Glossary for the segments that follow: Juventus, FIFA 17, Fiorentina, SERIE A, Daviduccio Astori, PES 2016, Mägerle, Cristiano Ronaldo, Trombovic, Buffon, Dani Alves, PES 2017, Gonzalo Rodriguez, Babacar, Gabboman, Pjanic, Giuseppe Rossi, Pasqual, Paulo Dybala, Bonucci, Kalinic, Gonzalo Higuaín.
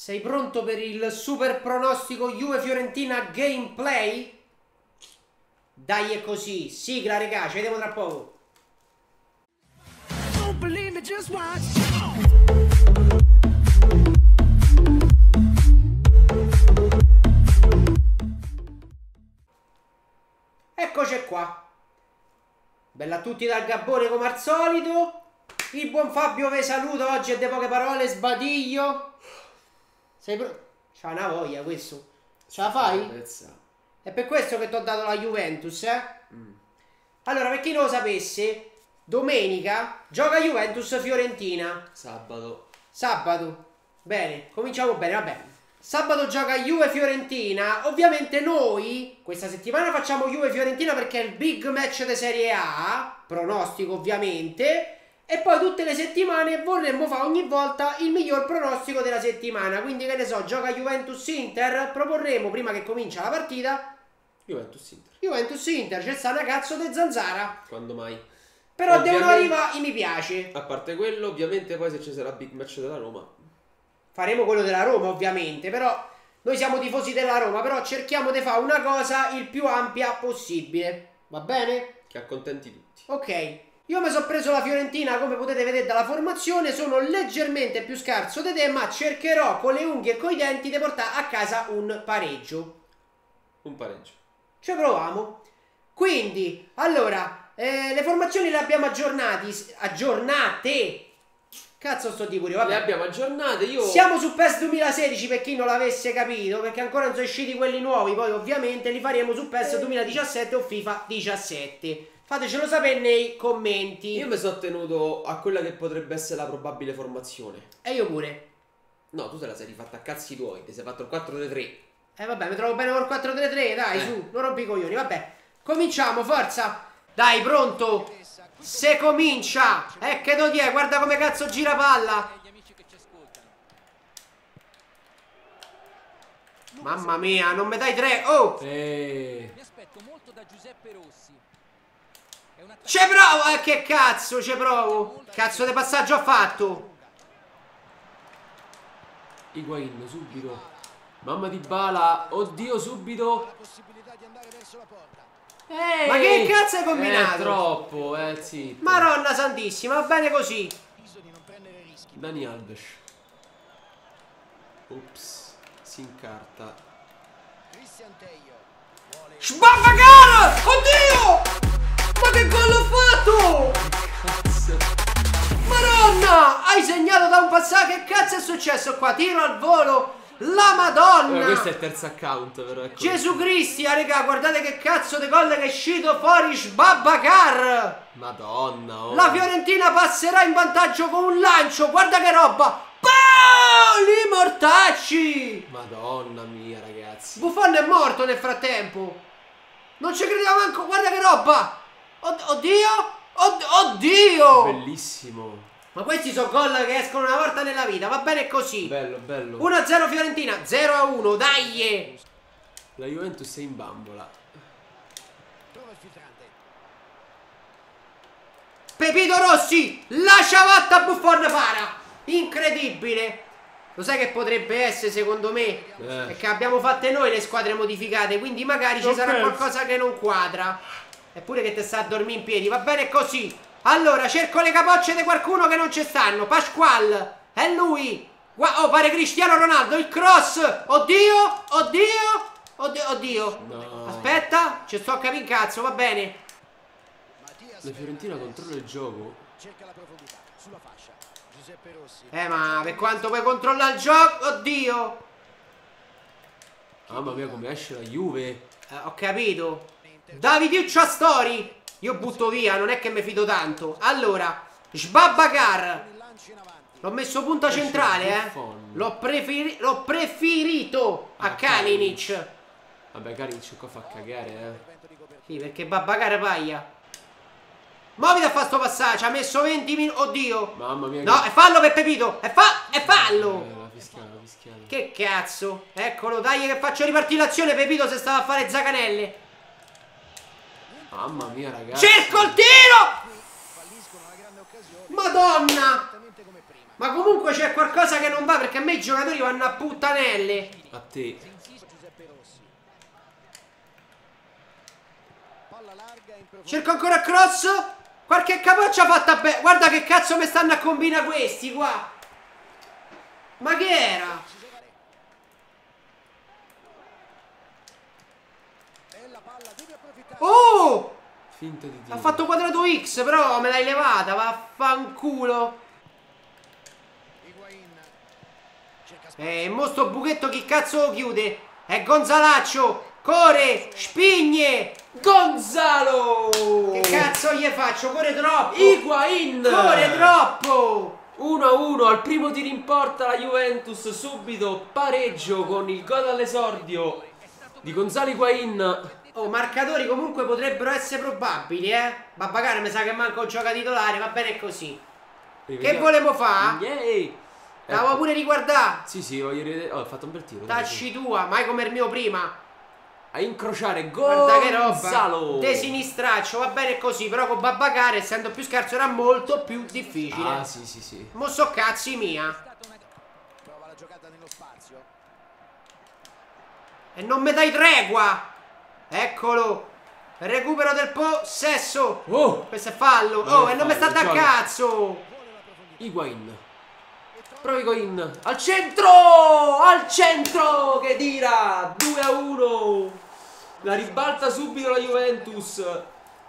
Sei pronto per il super pronostico Juve-Fiorentina gameplay? Dai, è così. Sigla, regà, ci vediamo tra poco. Eccoci qua. Bella a tutti dal Gabbone come al solito. Il buon Fabio vi saluta oggi e de poche parole, sbadiglio. Sei pronto? C'ha una voglia questo. Ce la fai? È per questo che ti ho dato la Juventus, eh? Allora, per chi non lo sapesse, domenica gioca Juventus-Fiorentina. Sabato. Bene, cominciamo bene, vabbè. Sabato gioca Juve-Fiorentina. Ovviamente noi questa settimana facciamo Juve-Fiorentina perché è il big match di Serie A, pronostico ovviamente. E poi tutte le settimane vorremmo fare ogni volta il miglior pronostico della settimana. Quindi, che ne so, gioca Juventus-Inter, proporremo prima che comincia la partita Juventus-Inter, c'è sta una cazzo di zanzara. Quando mai? Però ovviamente devono arrivare i mi piace. A parte quello, ovviamente poi se ci sarà big match della Roma faremo quello della Roma, ovviamente. Però noi siamo tifosi della Roma, però cerchiamo di fare una cosa il più ampia possibile. Va bene? Che accontenti tutti. Ok. Io mi sono preso la Fiorentina, come potete vedere dalla formazione, sono leggermente più scarso di te, ma cercherò con le unghie e con i denti di portare a casa un pareggio. Ci proviamo. Quindi, allora, le formazioni le abbiamo aggiornate. Cazzo sto di curio, vabbè. Le abbiamo aggiornate, io... Siamo su PES 2016 per chi non l'avesse capito, perché ancora non sono usciti quelli nuovi, poi ovviamente li faremo su PES 2017 o FIFA 17. Fatecelo sapere nei commenti. Io mi sono tenuto a quella che potrebbe essere la probabile formazione. E io pure. No, tu te la sei rifatta a cazzi tuoi. Ti sei fatto il 4-3-3. Vabbè, mi trovo bene con il 4-3-3. Dai, su, non rompi i coglioni. Vabbè, cominciamo, forza. Dai, pronto. Se comincia. Che do di è, guarda come cazzo gira palla. Mamma mia, non mi dai tre. Oh. Mi aspetto molto da Giuseppe Rossi. Ci provo, che cazzo, ci provo. Cazzo di passaggio ha fatto Higuaín, subito. Mamma Dybala, oddio, subito. Ma che cazzo hai combinato? Troppo, sì. Maronna santissima, va bene così. Dani Alves. Ops, si incarta. Babacar, oddio. Ma che gol ho fatto! Cazzo. Madonna! Hai segnato da un passaggio. Che cazzo è successo qua? Tiro al volo. La Madonna! Questo è il terzo account, però. Ecco. Gesù Cristo, raga, guardate che cazzo di gol che è uscito fuori Babacar! Madonna! Oh. La Fiorentina passerà in vantaggio con un lancio. Guarda che roba! Li mortacci! Madonna mia, ragazzi! Buffon è morto nel frattempo. Non ci credevo manco. Guarda che roba! Oddio! Bellissimo. Ma questi sono gol che escono una volta nella vita. Va bene così. Bello, bello. 1-0 Fiorentina, 0-1, dai! La Juventus è in bambola. Pepito Rossi, la ciabatta Buffon para. Incredibile. Lo sai che potrebbe essere, secondo me, perché abbiamo fatte noi le squadre modificate, quindi magari non ci sarà qualcosa che non quadra. Eppure che te sta a dormire in piedi, va bene così. Allora, cerco le capocce di qualcuno che non ci stanno. Pasqual, è lui. Oh, pare Cristiano Ronaldo, il cross. Oddio. No. Aspetta, ci sto a capire in cazzo, va bene. La Fiorentina controlla il gioco. Cerca la profondità sulla fascia. Ma per quanto puoi controllare il gioco? Oddio! Mamma mia, come esce la Juve! Ho capito. Daviduccio Astori! Io butto via, non è che mi fido tanto. Allora, Babacar! L'ho messo punta centrale, L'ho preferito a Kalinic. Vabbè, Kalinic qua fa cagare, Sì, perché Babacar paglia. Ma mi da fa sto passaggio, ha messo 20 minuti, oddio. Mamma mia. No, che... è fallo per Pepito, è fallo. La fischiata. Che cazzo. Eccolo, dai che faccio ripartire l'azione. Pepito se stava a fare Zacanelle. Mamma mia, ragazzi. Cerco il tiro. Madonna. Ma comunque c'è qualcosa che non va, perché a me i giocatori vanno a puttanelle. A te. Cerco ancora cross. Qualche capoccia fatta bene. Guarda che cazzo mi stanno a combinare questi qua. Ma che era? Oh! Finta di Dio. Ha fatto quadrato X, però me l'hai levata, vaffanculo. Mo sto buchetto chi cazzo lo chiude? È Gonzalaccio. Core, spigne, Gonzalo. Che cazzo gli faccio? Core troppo. Higuaín. Core troppo. 1-1 al primo tiro in porta la Juventus, subito pareggio con il gol all'esordio di Gonzalo Higuaín. Oh, marcatori comunque potrebbero essere probabili, eh? Babacar mi sa che manca un gioca titolare, va bene così. Rivediamo. Che volevo fare? Yeah. L'avevo pure riguardare. Sì, sì, voglio rivedere. Oh, ha fatto un bel tiro. Tacci tua, mai come il mio prima. A incrociare gol. Guarda che roba. De sinistraccio, va bene così. Però con Babacar, essendo più scarso, era molto più difficile. Ah, sì, sì, sì. Mo so cazzi mia. Prova la giocata nello spazio. E non mi dai tregua. Eccolo. Recupero del possesso. Oh, questo è fallo. Oh, e non mi sta da cazzo. Higuaín. Provi Higuaín. Al centro. Al centro. Che tira. 2-1. La ribalta subito la Juventus.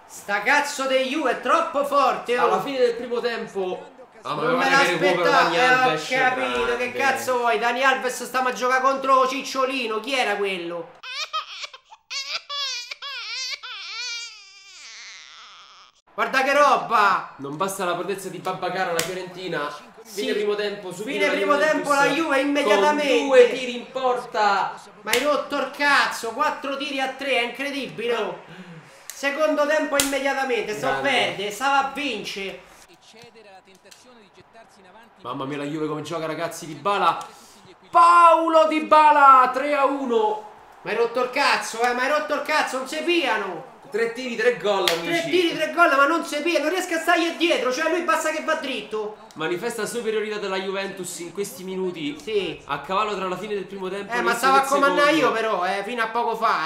Sta cazzo di Juve è troppo forte. Oh. Alla fine del primo tempo. Ah, non me l'aspettavo. Ho capito. Che cazzo vuoi? Dani Alves stava a giocare contro Cicciolino. Chi era quello? Guarda che roba! Non basta la potenza di Babacar alla Fiorentina. Sì. Fine primo tempo, subito. Fine primo tempo la Juve immediatamente. Con 2 tiri in porta. Ma hai rotto il cazzo, 4 tiri a 3, è incredibile. Oh. Secondo tempo immediatamente, stava a perdere, stava a vincere. Mamma mia la Juve come gioca ragazzi, Dybala. Paulo Dybala, 3-1. Ma hai rotto il cazzo, ma hai rotto il cazzo, non si piano. 3 tiri, 3 gol, amici. 3 tiri, 3 gol, ma non si piega, non riesco a stargli dietro. Cioè lui basta che va dritto. Manifesta superiorità della Juventus in questi minuti. Sì. A cavallo tra la fine del primo tempo. Ma stavo a comandare io però, fino a poco fa,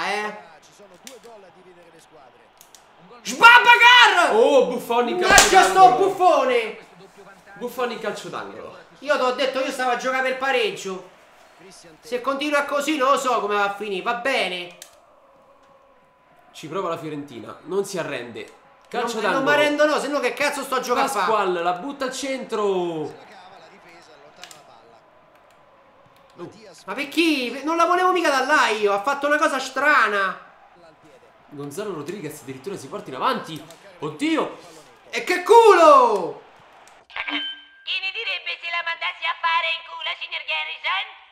Ci sono 2 gol a dividere le squadre. Sbabacar! Oh, Buffon in calcio d'angolo. Lascia sto buffone. Buffon in calcio d'angolo. Io ti ho detto, io stavo a giocare per pareggio. Se continua così non lo so come va a finire, va bene. Ci prova la Fiorentina, non si arrende. Calcio d'angolo. Non mi arrendo no, se no che cazzo sto a giocare a fare. Pasqual la butta al centro. Ma per chi? Non la volevo mica da là io, ha fatto una cosa strana. Gonzalo Rodriguez addirittura si porta in avanti. Oddio! E che culo! Chi ne direbbe se la mandassi a fare in culo, signor Garrison?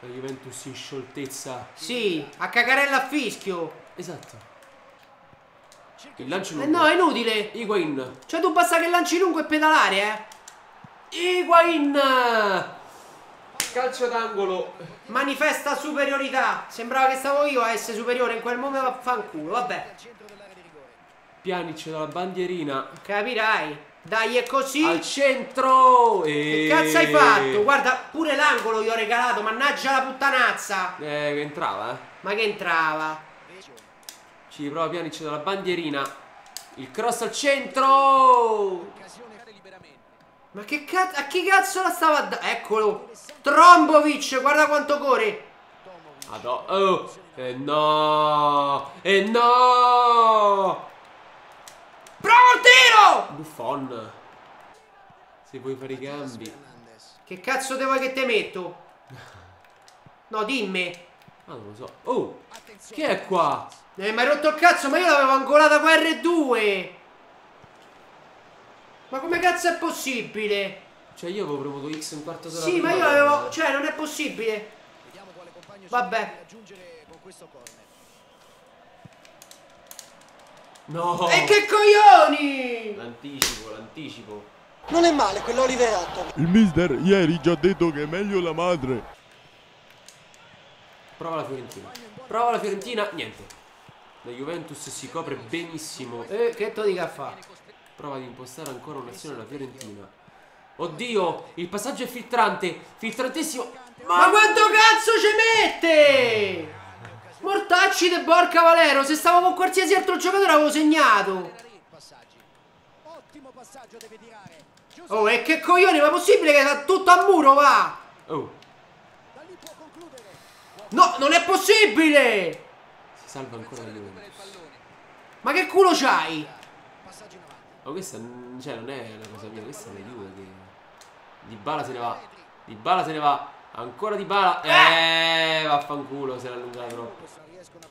La Juventus in scioltezza. Sì, a cagarella a fischio. Esatto. Il lancio lungo. No, è inutile. Higuaín. Cioè tu basta che lanci lungo e pedalare, Higuaín. Calcio d'angolo. Manifesta superiorità. Sembrava che stavo io a essere superiore in quel momento, ma fanculo, vabbè. Pjanic dalla bandierina. Capirai. Dai, è così. Al centro. Che cazzo hai fatto? Guarda, pure l'angolo gli ho regalato. Mannaggia la puttanazza. Che entrava, Ma che entrava? Ci riprova Pjanic dalla bandierina. Il cross al centro. Ma che cazzo? A chi cazzo la stava dando? Eccolo. Trombovic, guarda quanto corre. Oh. E no. E no. Bravo il tiro! Buffon. Se vuoi fare i cambi. Che cazzo te vuoi che te metto? No, dimmi. Ah, non lo so. Oh, che è qua? Mi hai rotto il cazzo, ma io l'avevo angolata qua R2. Ma come cazzo è possibile? Cioè io avevo premuto X un quarto d'ora. Sì, ma io avevo... Cioè, non è possibile. Vabbè. No. E che coglioni! L'anticipo, l'anticipo. Non è male quell'Oliveratto. Il mister ieri già ha detto che è meglio la madre. Prova la Fiorentina. Prova la Fiorentina. Niente. La Juventus si copre benissimo. Che te lo dica a fare? Prova ad impostare ancora un'azione alla Fiorentina. Oddio, il passaggio è filtrante. Filtrantissimo. Ma quanto cazzo ci mette? Mortacci de Borca Valero. Se stavo con qualsiasi altro giocatore avevo segnato. Oh, e che coglione, ma è possibile che sia tutto a muro, va? Oh. No, non è possibile. Si salva ancora lui. Ma che culo c'hai? Oh, questa, cioè, non è una cosa mia, questa è la Juve che... Dybala se ne va. Dybala se ne va. Ancora Dybala. Vaffanculo, se l'ha allungato troppo.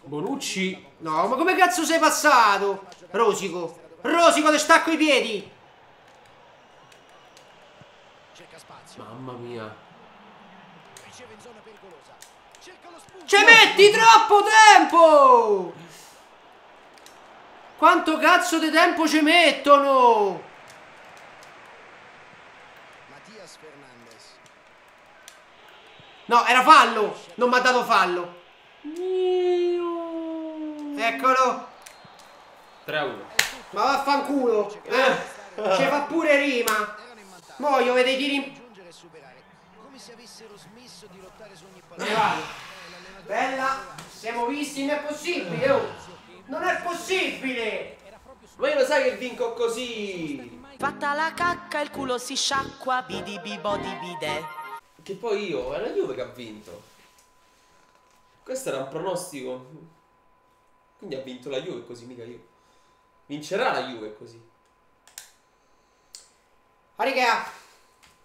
Bonucci. No, ma come cazzo sei passato? Rosico. Rosico, ti stacco i piedi. Mamma mia. Ci metti troppo tempo. Quanto cazzo di tempo ci mettono? No, era fallo. Non mi ha dato fallo. Eccolo. 3-1. Ma vaffanculo. Ci fa pure rima. Muoio, vede i tiri. Come se avessero smesso di lottare su ogni pallone. Bella. Siamo visti, non è possibile. Non è possibile. Ma io lo sai che vinco così. Fatta la cacca, il culo si sciacqua. Bidibibodibide. Che poi io, è la Juve che ha vinto. Questo era un pronostico. Quindi ha vinto la Juve così, mica io. Vincerà la Juve così. Ah, raga,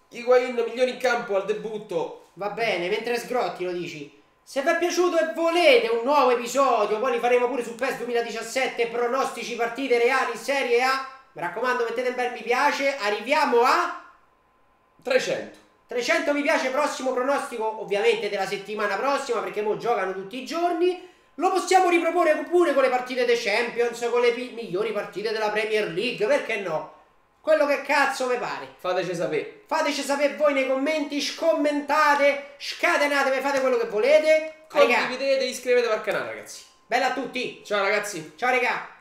Higuaín migliore in campo al debutto. Va bene, mentre sgrotti lo dici. Se vi è piaciuto e volete un nuovo episodio, poi li faremo pure su PES 2017, pronostici, partite reali, Serie A. Mi raccomando, mettete un bel mi piace. Arriviamo a 300. 300 mi piace, prossimo pronostico ovviamente della settimana prossima, perché mo giocano tutti i giorni. Lo possiamo riproporre pure con le partite dei Champions, con le migliori partite della Premier League, perché no? Quello che cazzo vi pare. Fateci sapere. Fateci sapere voi nei commenti, scommentate, scatenatevi, fate quello che volete. Condividete, iscrivetevi al canale, ragazzi. Bella a tutti. Ciao ragazzi. Ciao regà.